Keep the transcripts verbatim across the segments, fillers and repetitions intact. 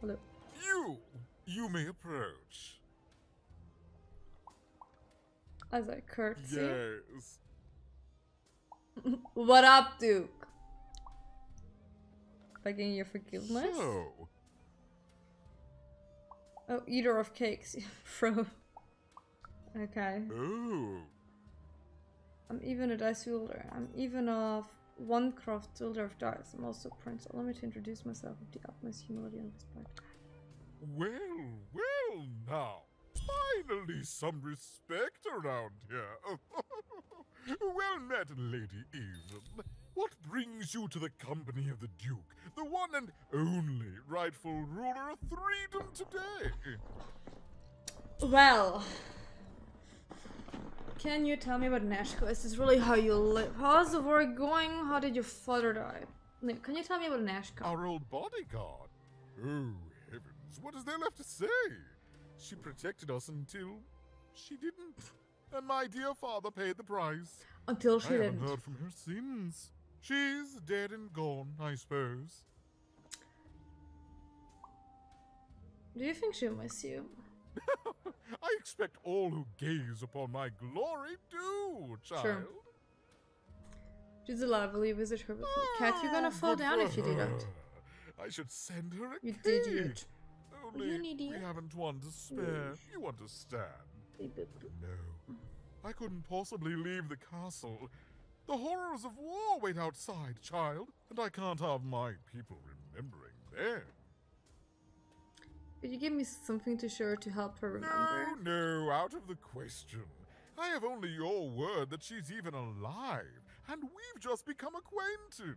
Hello. You! You may approach. As I curtsy. Yes. What up, Duke? Begging your forgiveness? So. Oh, eater of cakes. Fro. Okay. Ooh. I'm even a dice wielder. I'm even of one craft wielder of dice. I'm also a prince. Allow me to introduce myself with the utmost humility and respect. Well, well now. Finally some respect around here. Well met, Lady Evelyn. What brings you to the company of the Duke, the one and only rightful ruler of freedom today? Well, can you tell me about Nishka? Is this really how you live? How's the war going? How did your father die? No, can you tell me about Nishka? Our old bodyguard? Oh, heavens, what is there left to say? She protected us until she didn't. And my dear father paid the price. Until she I didn't. I haven't heard from her since. She's dead and gone, I suppose. Do you think she'll miss you? I expect all who gaze upon my glory do, child. Sure. She's a lovely visit her with oh, Cat, you're gonna fall down if you do that. I should send her a you cake. Did you did. Only you need we it. haven't one to spare. Mm. You understand. No. I couldn't possibly leave the castle. The horrors of war wait outside, child, and I can't have my people remembering them. Could you give me something to show her to help her remember? No, no, out of the question. I have only your word that she's even alive, and we've just become acquainted.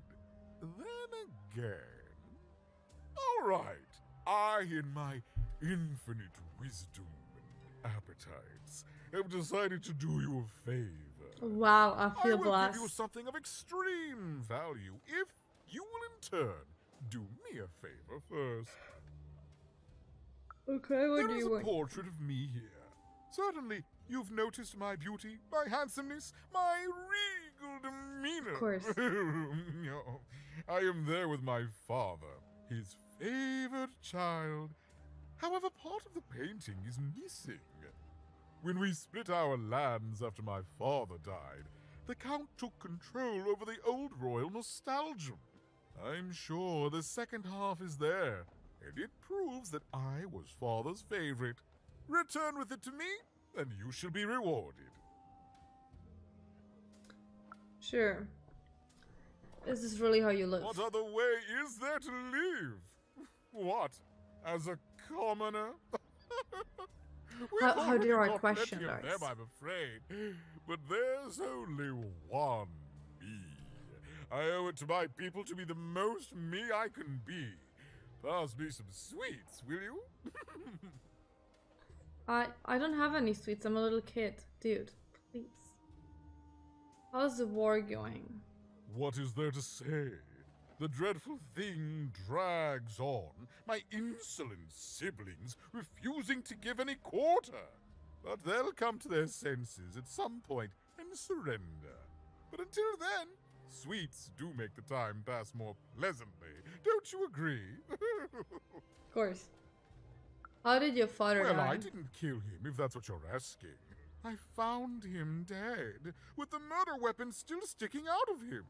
Then again. All right. I, in my infinite wisdom, appetites, have decided to do you a favor. Wow, I feel blessed. I will blessed. give you something of extreme value if you will in turn do me a favor first. Okay, what there do you want? There is a want? portrait of me here. Certainly, you've noticed my beauty, my handsomeness, my regal demeanor. Of course. I am there with my father, his favored child. However, part of the painting is missing. When we split our lands after my father died, the Count took control over the old royal nostalgia. I'm sure the second half is there, and it proves that I was father's favorite. Return with it to me, and you shall be rewarded. Sure. Is this really how you live? What other way is there to live? What? As a commoner? How, how dare I question those? Them, I'm afraid. But there's only one me. I owe it to my people to be the most me I can be. Pass me some sweets, will you? I I don't have any sweets. I'm a little kid. Dude, please. How's the war going? What is there to say? The dreadful thing drags on, my insolent siblings refusing to give any quarter. But they'll come to their senses at some point and surrender. But until then, sweets do make the time pass more pleasantly. Don't you agree? Of course. How did your father die? Well, I didn't kill him, if that's what you're asking. I found him dead, with the murder weapon still sticking out of him.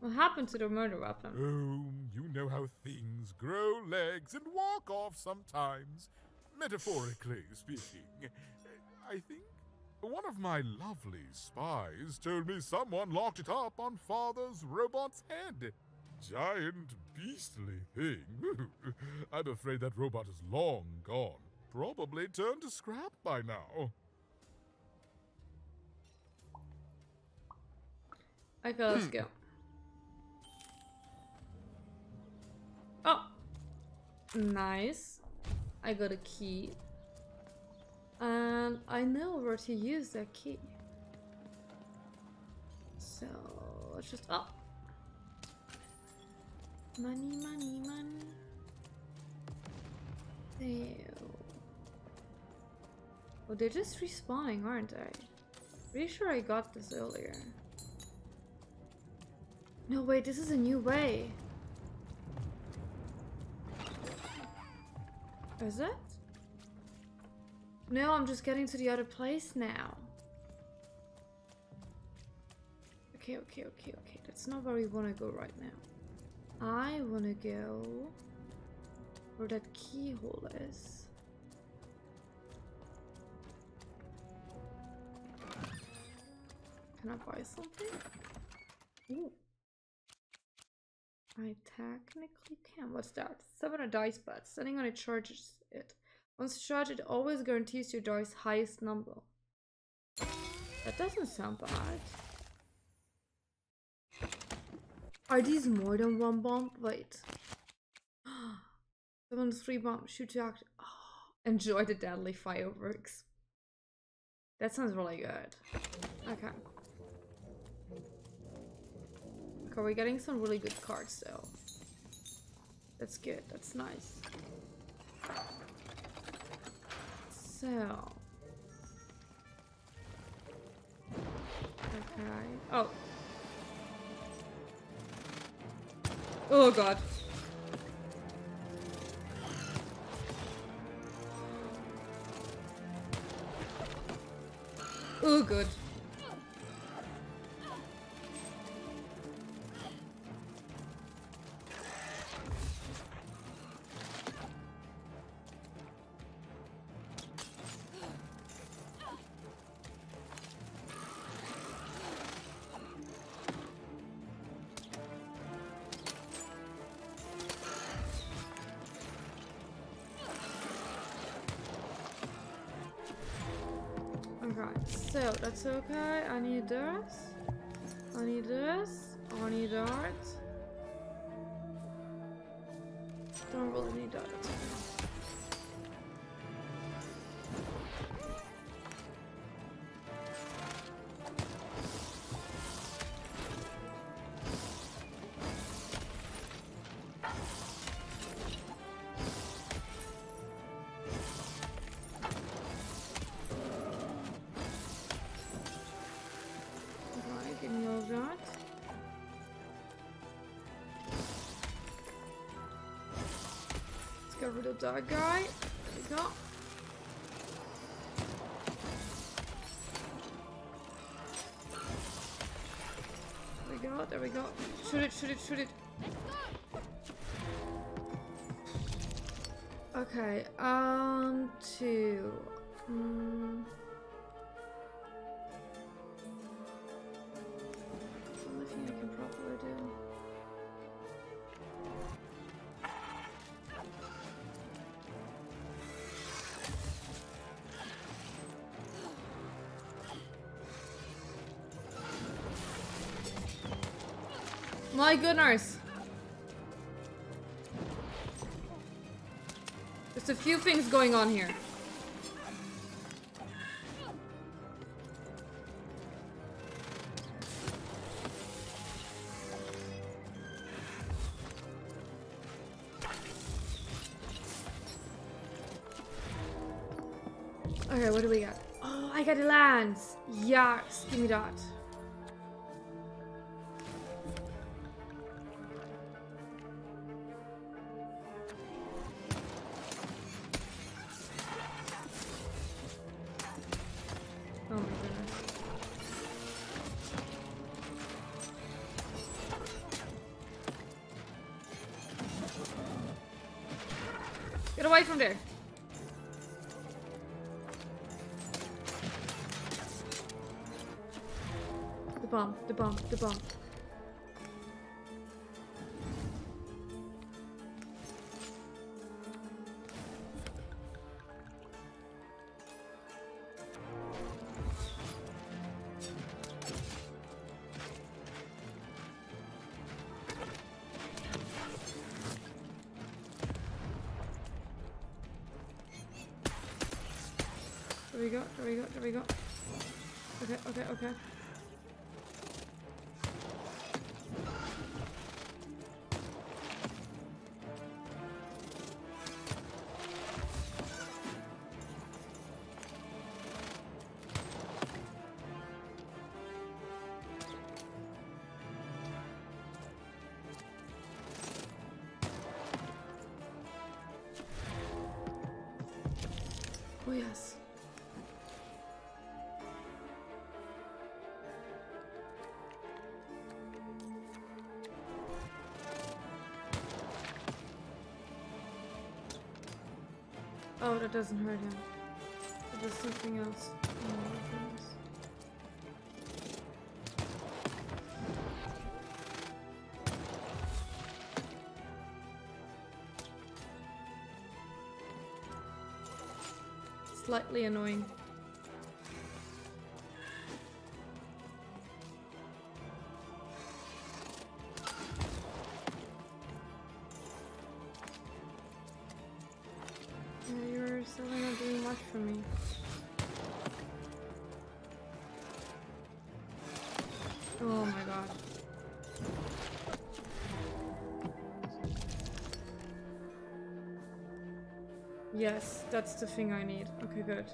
What happened to the murder weapon? Oh, you know how things grow legs and walk off sometimes. Metaphorically speaking, I think. One of my lovely spies told me someone locked it up on father's robot's head. Giant beastly thing. I'm afraid that robot is long gone. Probably turned to scrap by now. Okay, let's go. Oh, nice. I got a key. And I know where to use that key. So, let's just... Oh! Money, money, money. There. Well, they're just respawning, aren't they? Pretty sure I got this earlier. No, wait, this is a new way. Is it? No, I'm just getting to the other place now. Okay, okay, okay, okay. That's not where we want to go right now. I want to go where that keyhole is. Can I buy something? Ooh. I technically can. What's that? Seven of dice pads. Standing on it charges it. Once charged, it always guarantees your dice highest number. That doesn't sound bad. Are these more than one bomb? Wait. Summon three bombs. Shoot to act. Oh, enjoy the deadly fireworks. That sounds really good. Okay. Okay, we're getting some really good cards though. That's good. That's nice. So, okay. Oh, oh god. Oh good. So that's okay. I need this. I need this. I need that. Don't really need that. Get rid of that guy. There we go. There we go, there we go. Shoot it, shoot it, shoot it. Okay, um, two. Mm. That's the only thing I can probably do. My goodness. There's a few things going on here. Okay, what do we got? Oh, I got the lands. Yes, give me that. Get away from there. The bomb, the bomb, the bomb. There we go, there we go, there we go. Okay, okay, okay. Oh, yes. Oh, that doesn't hurt him. But there's something else. Slightly annoying. Yes, that's the thing I need. Okay, good.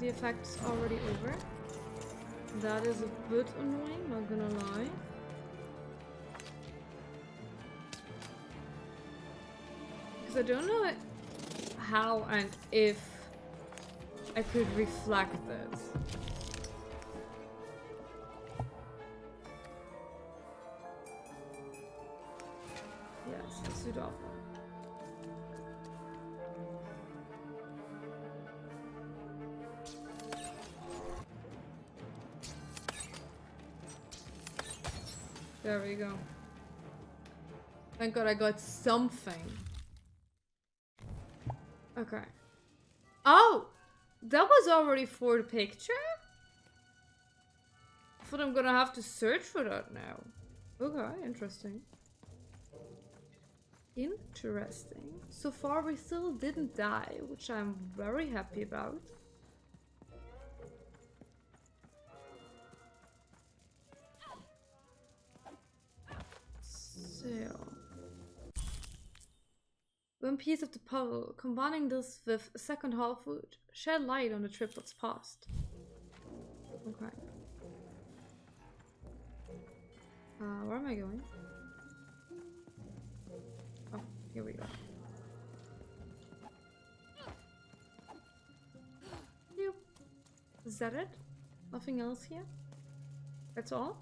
The effect's already over. That is a bit annoying, not gonna lie. Because I don't know how and if I could reflect this. Yes, let's do that. There we go. Thank God I got something. Okay. Oh! That was already for the picture? I thought I'm gonna have to search for that now. Okay, interesting. Interesting. So far we still didn't die, which I'm very happy about. One piece of the puzzle. Combining this with second hall food shed light on the triplets' past. Okay. Uh, where am I going? Oh, here we go. Yep. Is that it? Nothing else here? That's all?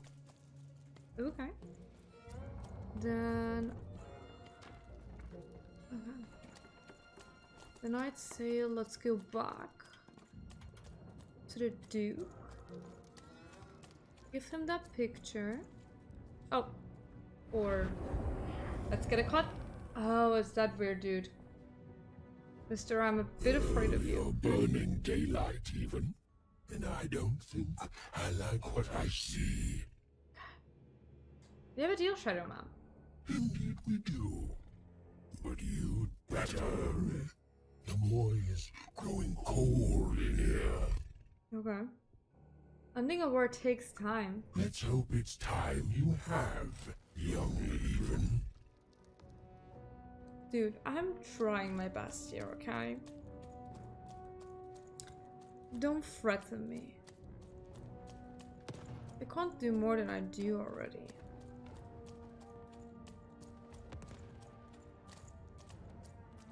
Okay. Then... Okay. Then I'd say let's go back to the Duke. Give him that picture. Oh. Or... Let's get a cut. Oh, it's that weird dude. Mister, I'm a bit afraid of you. You're burning daylight even. And I don't think I like what I see. We have a deal, Shadow Man. Indeed we do. But you'd better. The moor is growing cold in here. Okay. Ending a war takes time. Let's hope it's time you have, young even. Dude, I'm trying my best here, okay? Don't threaten me. I can't do more than I do already.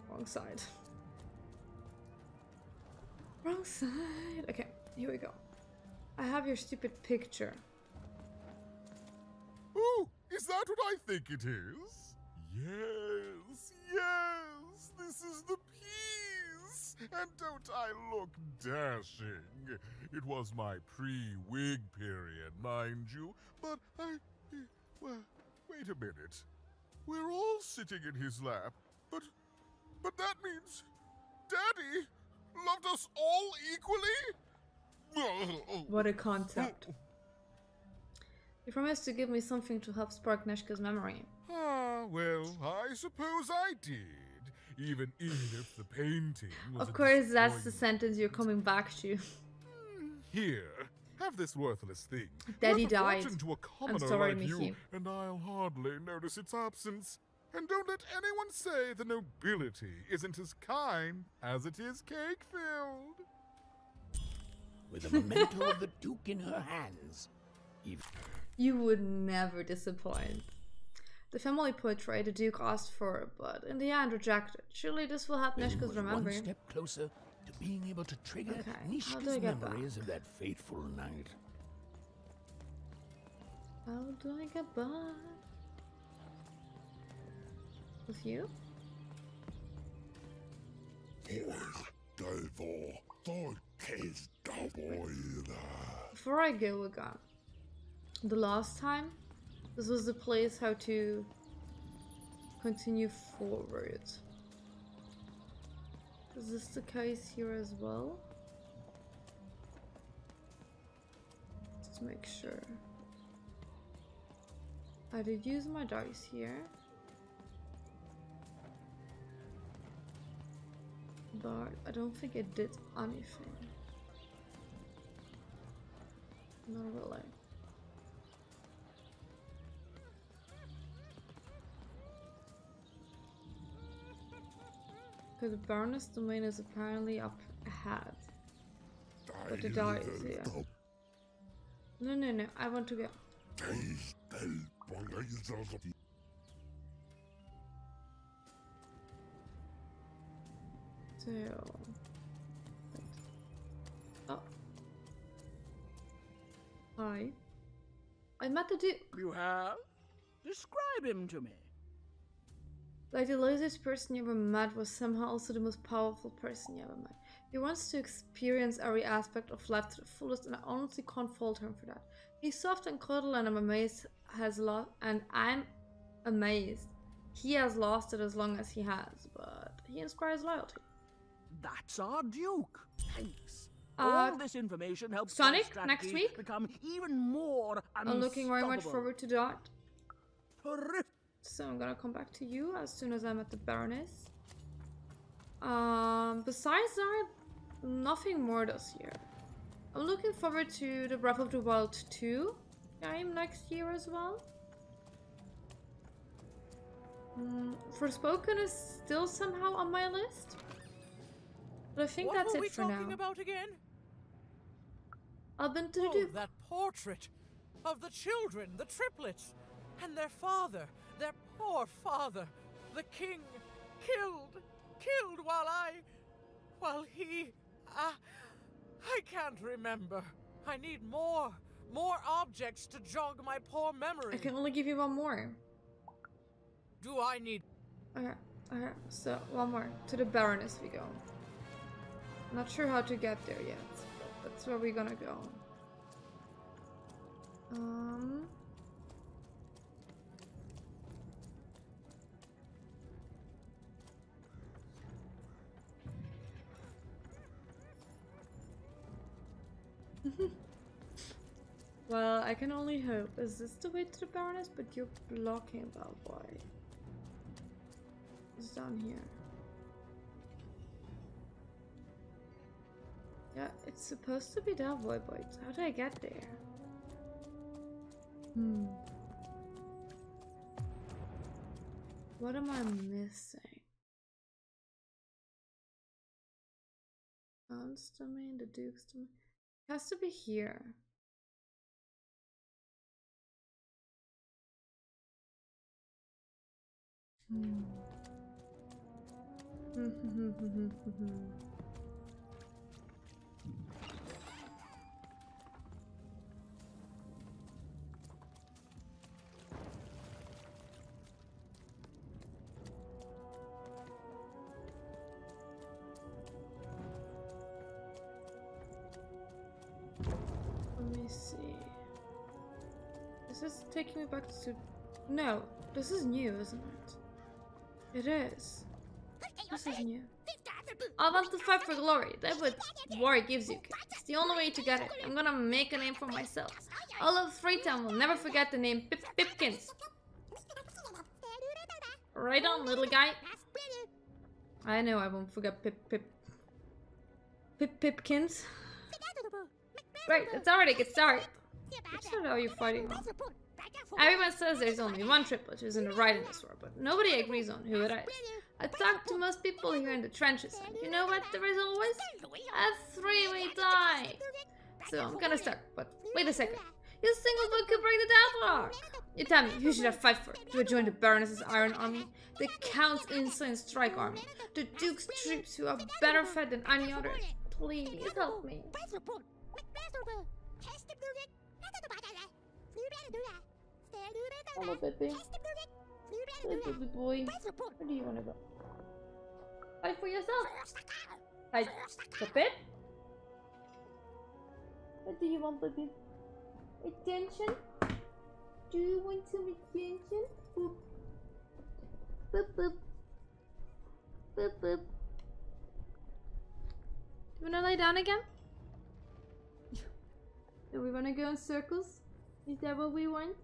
Wrong side. Wrong side. Okay, here we go. I have your stupid picture. Oh, is that what I think it is? Yes, yes, this is the piece. Yes, and don't I look dashing? It was my pre-wig period, mind you, but I... Well, wait a minute. We're all sitting in his lap, but... But that means... Daddy loved us all equally? What a concept. You promised to give me something to help spark Nishka's memory. Ah, well, I suppose I did. Even if the painting was Of course, that's the sentence you're coming back to. Here, have this worthless thing. Daddy died. I'm sorry, like Mickey. You, and I'll hardly notice its absence. And don't let anyone say the nobility isn't as kind as it is cake-filled. With a memento of the Duke in her hands. You would never disappoint. The family portrait the Duke asked for, but in the end rejected. Surely this will help Nishka's memory. One step closer to being able to trigger okay. Nishka's memories back? Of that fateful night. How do I get back? With you? Before I go again. The last time, this was the place how to continue forward. Is this the case here as well? Just make sure. I did use my dice here. But I don't think it did anything. Not really. So the Baroness domain is apparently up ahead. But the die is here. No, no, no, I want to go. So. Oh. Hi. I met the Duke. You have? Describe him to me. Like the laziest person you ever met was somehow also the most powerful person you ever met. He wants to experience every aspect of life to the fullest, and I honestly can't fault him for that. He's soft and cuddle, and I'm amazed has lost and I'm amazed he has lost it as long as he has, but he inspires loyalty. That's our Duke. Thanks. Uh, All this information helps Sonic next week become even more unstoppable. I'm looking very much forward to that. Terrific. So I'm gonna come back to you as soon as I'm at the Baroness. Um, besides that, nothing more this year. I'm looking forward to the Breath of the Wild two game next year as well. Um, Forspoken is still somehow on my list. But I think what that's it for now. What were we talking about again? I've been to oh, the Duke. That portrait of the children, the triplets, and their father. Their poor father, the king, killed, killed while I, while he, uh, I can't remember. I need more, more objects to jog my poor memory. I can only give you one more. Do I need... Okay, okay, so one more. To the Baroness we go. Not sure how to get there yet, but that's where we're gonna go. Um... Well, I can only hope. Is this the way to the Baroness? But you're blocking that boy. It's down here. Yeah, it's supposed to be that way, boy. How do I get there? Hmm. What am I missing? Hans domain, the Duke's domain. It has to be here. Hmm. see. Is this taking me back to... No, this is new, isn't it? It is. This is new. I want to fight for glory. That's what war gives you, kids. It's the only way to get it. I'm gonna make a name for myself. All of Freetown will never forget the name Pip Pipkins. Right on, little guy. I know I won't forget Pip Pip... Pip Pipkins. Right, that's already get started. That's not how you're fighting on. Everyone says there's only one triplet who's in the right in this war, but nobody agrees on who it is. I talked to most people here in the trenches, and you know what the result was? A three-way tie! So I'm gonna start, but wait a second. Your single book could break the deadlock! You tell me, who should I fight for? Do I join the Baroness's Iron Army? The Count's Insane Strike Army? The Duke's troops who are better fed than any others? Please help me. Hello, baby. Hey, baby boy. Where do you want to go? Fight for yourself. Hi, Pip. What do you want, baby? Attention? Do you want some attention? Boop. Boop, boop. Boop, boop. Do you want to lay down again? Do we want to go in circles? Is that what we want?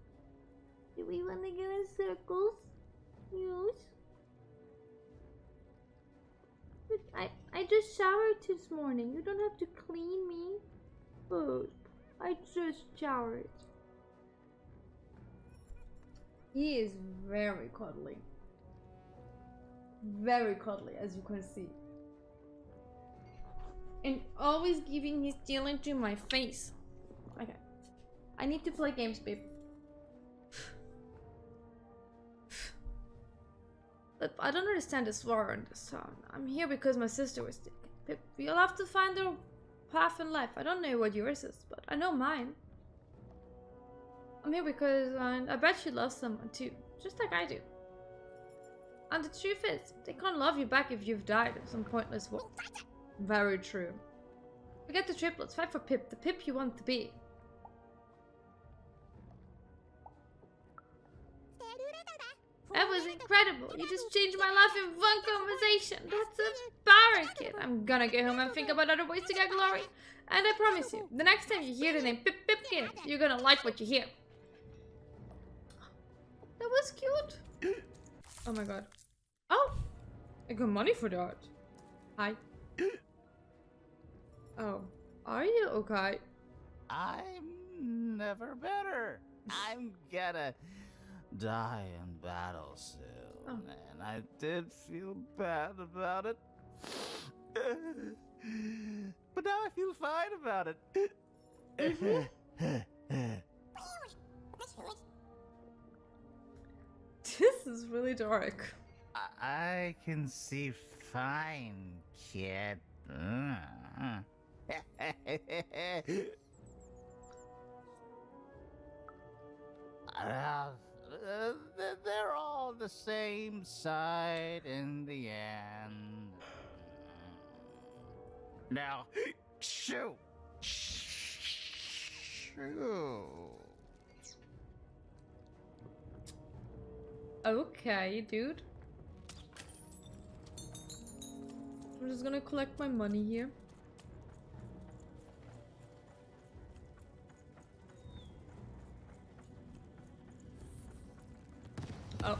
Do we want to go in circles? Yes. I, I just showered this morning. You don't have to clean me. Oh, I just showered. He is very cuddly. Very cuddly, as you can see. And always giving his challenge to my face. Okay. I need to play games, babe. But I don't understand this war on this town. I'm here because my sister was taken. Pip, you'll have to find your path in life. I don't know what yours is, but I know mine. I'm here because I, I bet she loves someone too, just like I do. And the truth is, they can't love you back if you've died in some pointless war. Very true. Forget the triplets, fight for Pip, the Pip you want to be. That was incredible. You just changed my life in one conversation. That's a barrack, kid. I'm gonna go home and think about other ways to get glory. And I promise you, the next time you hear the name Pip Pipkin, you're gonna like what you hear. That was cute. Oh my god. Oh! I got money for that. Hi. Oh. Are you okay? I'm never better. I'm gonna... die in battle soon, oh. And I did feel bad about it, but now I feel fine about it. Mm-hmm. This is really dark. I, I can see fine, kid. uh, Uh, they're all the same side in the end. Now, shoo, shoo. Okay, dude. I'm just gonna collect my money here. Oh.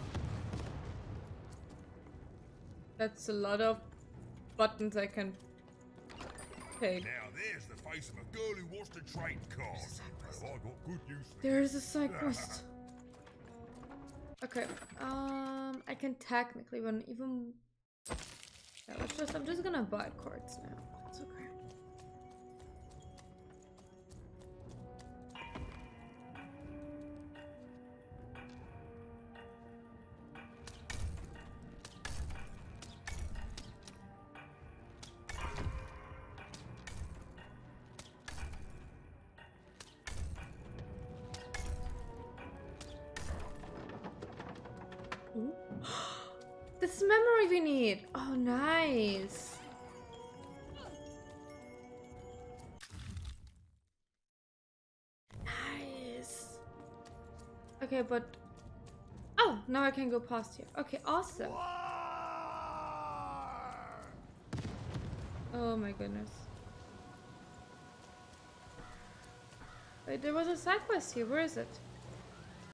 That's a lot of buttons I can take. Now there's the face of a girl who wants to trade cards. Well, I got good news for there you. Is a side quest. Okay. Um I can technically run even yeah, let's just I'm just gonna buy cards now. It's okay. This memory we need. Oh, nice. Okay, but... Oh, now I can go past here. Okay, awesome. Oh my goodness. Wait, there was a side quest here. Where is it?